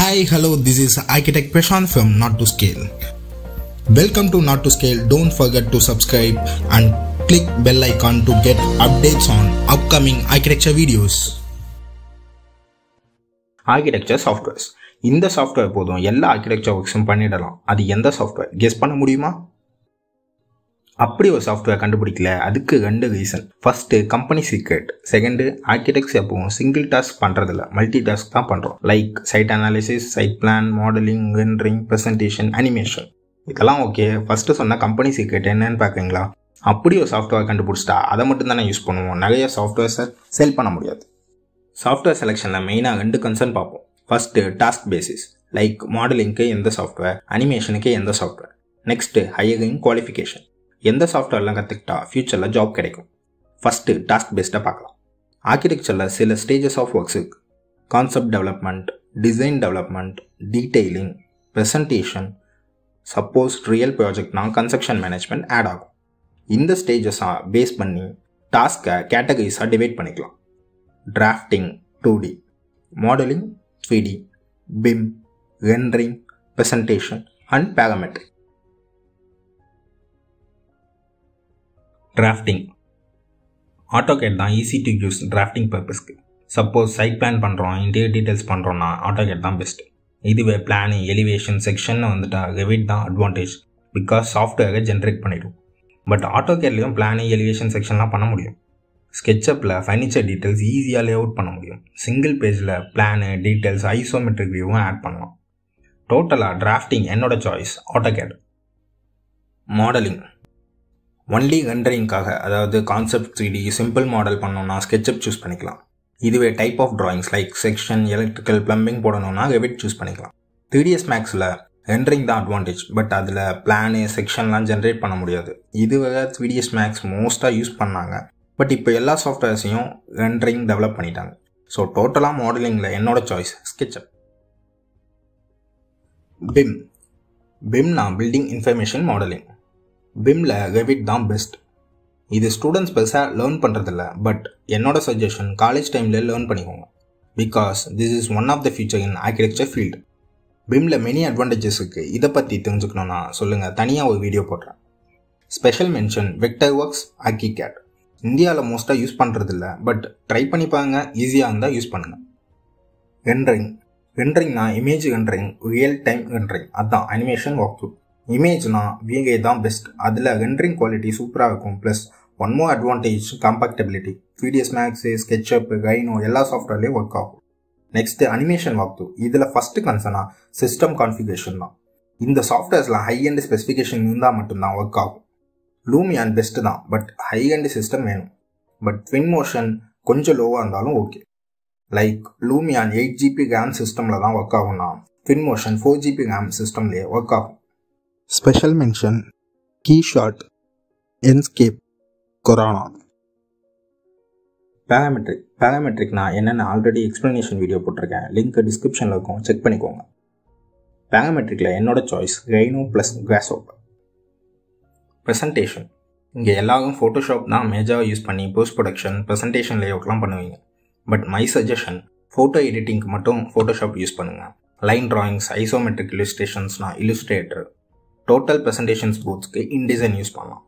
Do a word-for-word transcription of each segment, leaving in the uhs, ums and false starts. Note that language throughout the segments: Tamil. Hi, hello, this is Architect Prashant from Not to Scale. Welcome to Not to Scale. Don't forget to subscribe and click bell icon to get updates on upcoming architecture videos. Architecture softwares. இந்த சாஃப்ட்வேர் போதும், எல்லா ஆர்கிடெக்சர் ஒர்க்ஸும் பண்ணிடலாம். அது எந்த சாஃப்ட்வேர் கெஸ் பண்ண முடியுமா? அப்படி ஒரு சாஃப்ட்வேர் கண்டுபிடிக்கல, அதுக்கு ரெண்டு reason. First company secret, second architects எப்பவும் சிங்கிள் டாஸ்க் பண்ணுறதில்ல, மல்டி டாஸ்க் தான் பண்ணுறோம். Like site analysis, site plan, modelling, rendering, presentation, animation. இதெல்லாம் ஓகே. ஃபர்ஸ்ட்டு சொன்ன கம்பெனி சீக்ரெட் என்னன்னு பார்க்குறீங்களா? அப்படி ஒரு சாஃப்ட்வேர் கண்டுபிடிச்சிட்டா அதை மட்டும் தானே யூஸ் பண்ணுவோம், நிறைய சாஃப்ட்வேர்ஸை சேல் பண்ண முடியாது. சாஃப்ட்வேர் செலெக்ஷனில் மெயினாக ரெண்டு கன்சர்ன் பார்ப்போம். ஃபர்ஸ்ட்டு டாஸ்க் பேசிஸ், லைக் மாடலிங்க்கு எந்த சாஃப்ட்வேர், அனிமேஷனுக்கு எந்த சாஃப்ட்வேர். நெக்ஸ்ட்டு ஹையரிங் குவாலிஃபிகேஷன், எந்த சாஃப்ட்வேர்லாம் கற்றுக்கிட்டா ஃப்யூச்சரில் ஜாப் கிடைக்கும். ஃபஸ்ட்டு டாஸ்க் பேஸ்டாக பார்க்கலாம். ஆர்கிடெக்சரில் சில ஸ்டேஜஸ் ஆஃப் ஒர்க்ஸ் இருக்குது. Concept development, design development, detailing, presentation. Suppose real ப்ராஜெக்ட்னால் கன்ஸ்ட்ரக்ஷன் மேனேஜ்மெண்ட் ஆட் ஆகும். இந்த ஸ்டேஜஸாக பேஸ் பண்ணி டாஸ்க்கை கேட்டகரிஸாக டிவைட் பண்ணிக்கலாம். Drafting two D, modelling three D, BIM, rendering, presentation and parametric. Drafting. AutoCAD தான் easy to use drafting purpose. Suppose site plan பண்ணுறோம், interior details பண்ணுறோன்னா AutoCAD தான் பெஸ்ட். இதுவே பிளானிங், எலிவேஷன், செக்ஷன் வந்துட்டா Revit தான் அட்வான்டேஜ், பிகாஸ் சாஃப்ட்வேரை ஜென்ரேட் பண்ணிடும். பட் ஆட்டோகேட்லேயும் பிளானிங், எலிவேஷன், செக்ஷன்லாம் பண்ண முடியும். SketchUpல ஃபர்னிச்சர் டீட்டெயில்ஸ் ஈஸியாக லே அவுட் பண்ண முடியும். சிங்கிள் பேஜில் பிளானு, டீட்டெயில்ஸ், ஐசோமெட்ரிக் வியூவும் ஆட் பண்ணலாம். டோட்டலாக டிராஃப்டிங் என்னோட சாய்ஸ், AutoCAD. மாடலிங் ஒன்லி ரெண்டரிங்காக, அதாவது concept three D, simple model பண்ணோன்னா SketchUp சூஸ் பண்ணிக்கலாம். இதுவே type of drawings like section, electrical, plumbing போடணுன்னா Revit சூஸ் பண்ணிக்கலாம். த்ரீ டி எஸ் மேக்ஸில் ரெண்டரிங் தான் அட்வான்டேஜ், பட் அதில் பிளானு, செக்ஷன்லாம் ஜென்ரேட் பண்ண முடியாது. இதுவரை த்ரீ டி எஸ் மேக்ஸ் மோஸ்ட்டாக யூஸ் பண்ணாங்க, பட் இப்போ எல்லா சாஃப்ட்வேர்ஸையும் ரெண்டரிங் டெவலப் பண்ணிட்டாங்க. ஸோ டோட்டலாக மாடலிங்கில் என்னோட சாய்ஸ் SketchUp. BIM. BIMனா பில்டிங் இன்ஃபர்மேஷன் மாடலிங். BIMல Revit தான் பெஸ்ட். இது ஸ்டூடெண்ட்ஸ் பெருசாக லேர்ன் பண்ணுறதில்ல, பட் என்னோட சஜஷன் காலேஜ் டைமில் லேர்ன் பண்ணிக்கோங்க, because this is one of the future in architecture field. BIMல மெனி அட்வான்டேஜஸ் இருக்குது. இதை பற்றி தெரிஞ்சுக்கணுன்னா சொல்லுங்கள், தனியாக ஒரு வீடியோ போடுறேன். Special mention VECTORWORKS, ARCHICAD. இந்தியாவில் மோஸ்ட்டாக யூஸ் பண்ணுறதில்ல, பட் ட்ரை பண்ணி பாருங்க, ஈஸியாக இருந்தால் யூஸ் பண்ணுங்கள். ரெண்டரிங் ரெண்டரிங்னா image rendering, real time rendering, அதுதான் அனிமேஷன் ஒர்க்கு. இமேஜ்னா வீகே தான் பெஸ்ட், அதில் ரெண்டரிங் குவாலிட்டி சூப்பராக இருக்கும். Plus one more advantage compatibility, three D S max, SketchUp, Rhino எல்லா சாஃப்ட்வேர்லேயும் ஒர்க் ஆகும். Next animation work. இதில் ஃபஸ்ட்டு கன்சர்னா சிஸ்டம் கான்ஃபிகரேஷன் தான். இந்த சாஃப்ட்வேர்ஸில் ஹை அண்ட் ஸ்பெசிஃபிகேஷன் இருந்தால் மட்டும்தான் ஒர்க் ஆகும். லூமியான் பெஸ்ட்டு தான், பட் ஹை அண்ட் சிஸ்டம் வேணும். பட் Twinmotion கொஞ்சம் லோவாக இருந்தாலும் okay. Like Lumion eight GB RAM சிஸ்டமில் தான் ஒர்க் ஆகும்னா Twinmotion ஃபோர் ஜிபி ரேம் சிஸ்டம்லேயே ஒர்க் ஆகும். Special mention KeyShot, Enscape, Corona. Parametric. பேராமெட்ரிக்னா என்னென்னு ஆல்ரெடி எக்ஸ்ப்ளனேஷன் வீடியோ போட்டிருக்கேன், லிங்க் டிஸ்கிரிப்ஷனில் இருக்கும், செக் பண்ணிக்கோங்க. பேராமெட்ரிக்கில் என்னோட சாய்ஸ் Rhino ப்ளஸ் Grasshopper. ப்ரெசன்டேஷன். இங்கே எல்லாரும் ஃபோட்டோஷாப் தான் மேஜராக யூஸ் பண்ணி போஸ்ட் ப்ரொடக்ஷன், ப்ரெசன்டேஷன் லேஅவுட்லாம் பண்ணுவீங்க. பட் மை சஜஷன், ஃபோட்டோ எடிட்டிங்க்கு மட்டும் ஃபோட்டோஷாப் யூஸ் பண்ணுங்கள். லைன் ட்ராயிங்ஸ், ஐசோமெட்ரிக் இலிஸ்ட்ரேஷன்ஸ்னா Illustrator. டோட்டல் ப்ரெசன்டேஷன்ஸ் போர்ட்ஸ்க்கு InDesign யூஸ் பண்ணலாம்.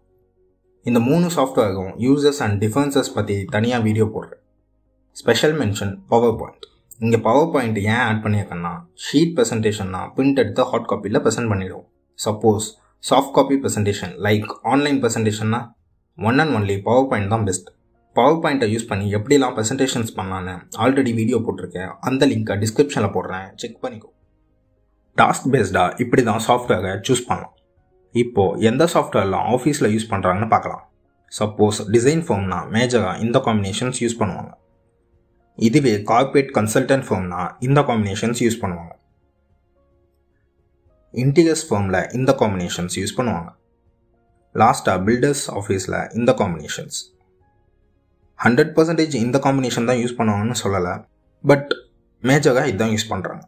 இந்த மூணு சாஃப்ட்வேருக்கும் யூசர்ஸ் அண்ட் டிஃபரன்சஸ் பற்றி தனியாக வீடியோ போடுறேன். Special mention PowerPoint. இங்கே PowerPoint ஏன் ஆட் பண்ணியிருக்கேன்னா, ஷீட் ப்ரெசன்டேஷன்னா பிரிண்ட் எடுத்து ஹாட் காப்பியில் ப்ரெசென்ட் பண்ணிவிடுவோம். Suppose soft copy presentation like online ப்ரெசன்டேஷன்னா ஒன் அண்ட் ஒன்லி PowerPoint தான் பெஸ்ட். PowerPoint யூஸ் பண்ணி எப்படிலாம் ப்ரெசன்டேஷன்ஸ் பண்ணலான்னு ஆல்ரெடி வீடியோ போட்டிருக்கேன், அந்த லிங்க்கை டிஸ்கிரிப்ஷனில் போடுறேன், செக் பண்ணிக்கோ. டாஸ்க் பேஸ்டாக இப்படி தான் சாஃப்ட்வேரை சூஸ் பண்ணலாம். இப்போது எந்த சாஃப்ட்வேர்லாம் ஆஃபீஸில் யூஸ் பண்ணுறாங்கன்னு பார்க்கலாம். சப்போஸ் டிசைன் ஃபார்ம்னா மேஜராக இந்த காம்பினேஷன்ஸ் யூஸ் பண்ணுவாங்க. இதுவே கார்பரேட் கன்சல்டன்ட் ஃபார்ம்னா இந்த காம்பினேஷன்ஸ் யூஸ் பண்ணுவாங்க. இன்டீரியர்ஸ் ஃபார்மில் இந்த காம்பினேஷன்ஸ் யூஸ் பண்ணுவாங்க. லாஸ்ட்டாக பில்டர்ஸ் ஆஃபீஸில் இந்த காம்பினேஷன்ஸ். ஹண்ட்ரட் பர்சன்டேஜ் இந்த காம்பினேஷன் தான் யூஸ் பண்ணுவாங்கன்னு சொல்லலை, பட் மேஜராக இதுதான் யூஸ் பண்ணுறாங்க.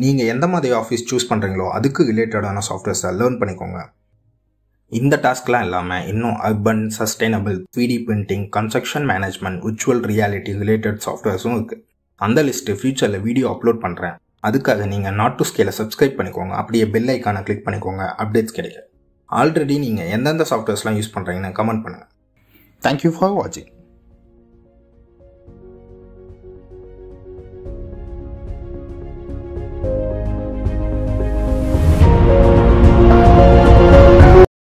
நீங்கள் எந்த மாதிரி ஆஃபீஸ் சூஸ் பண்ணுறீங்களோ அதுக்கு ரிலேட்டடான சாஃப்ட்வேர்ஸை லேர்ன் பண்ணிக்கோங்க. இந்த டாஸ்க்லாம் இல்லாமல் இன்னும் urban, sustainable, three D printing, construction management, virtual reality related சாஃப்ட்வேர்ஸும் இருக்குது. அந்த லிஸ்ட்டு ஃப்யூச்சரில் வீடியோ அப்லோட் பண்ணுறேன், அதுக்காக நீங்கள் நாட் டு ஸ்கேலை சப்ஸ்கிரைப் பண்ணிக்கோங்க. அப்படியே பெல் ஐக்கானை கிளிக் பண்ணிக்கோங்க, அப்டேட்ஸ் கிடைக்கும். ஆல்ரெடி நீங்கள் எந்தெந்த சாஃப்ட்வேர்ஸ்லாம் யூஸ் பண்ணுறீங்கன்னு கமெண்ட் பண்ணுங்கள். தேங்க்யூ ஃபார் வாட்சிங்.